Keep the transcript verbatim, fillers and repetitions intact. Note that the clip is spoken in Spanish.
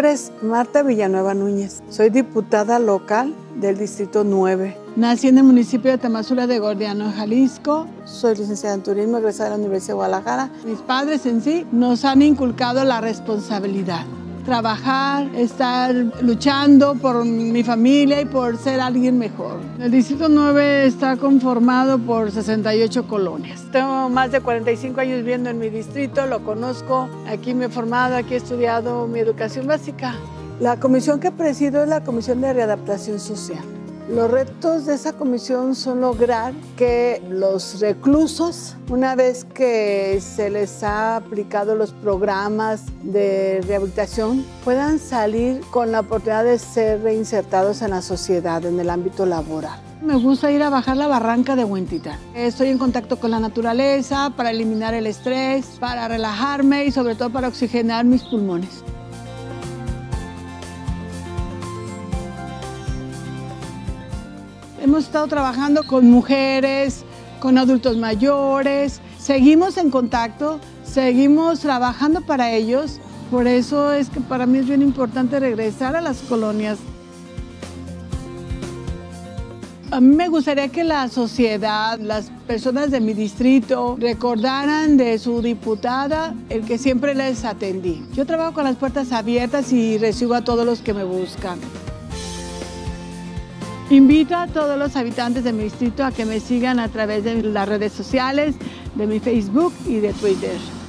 nombre es Marta Villanueva Núñez. Soy diputada local del Distrito nueve. Nací en el municipio de Tamazula de Gordiano, Jalisco. Soy licenciada en turismo, egresada de la Universidad de Guadalajara. Mis padres en sí nos han inculcado la responsabilidad. Trabajar, estar luchando por mi familia y por ser alguien mejor. El Distrito nueve está conformado por sesenta y ocho colonias. Tengo más de cuarenta y cinco años viviendo en mi distrito, lo conozco. Aquí me he formado, aquí he estudiado mi educación básica. La comisión que presido es la Comisión de Readaptación Social. Los retos de esa comisión son lograr que los reclusos, una vez que se les ha aplicado los programas de rehabilitación, puedan salir con la oportunidad de ser reinsertados en la sociedad, en el ámbito laboral. Me gusta ir a bajar la barranca de Huentita. Estoy en contacto con la naturaleza para eliminar el estrés, para relajarme y sobre todo para oxigenar mis pulmones. Hemos estado trabajando con mujeres, con adultos mayores, seguimos en contacto, seguimos trabajando para ellos. Por eso es que para mí es bien importante regresar a las colonias. A mí me gustaría que la sociedad, las personas de mi distrito, recordaran de su diputada, el que siempre les atendí. Yo trabajo con las puertas abiertas y recibo a todos los que me buscan. Invito a todos los habitantes de mi distrito a que me sigan a través de las redes sociales, de mi Facebook y de Twitter.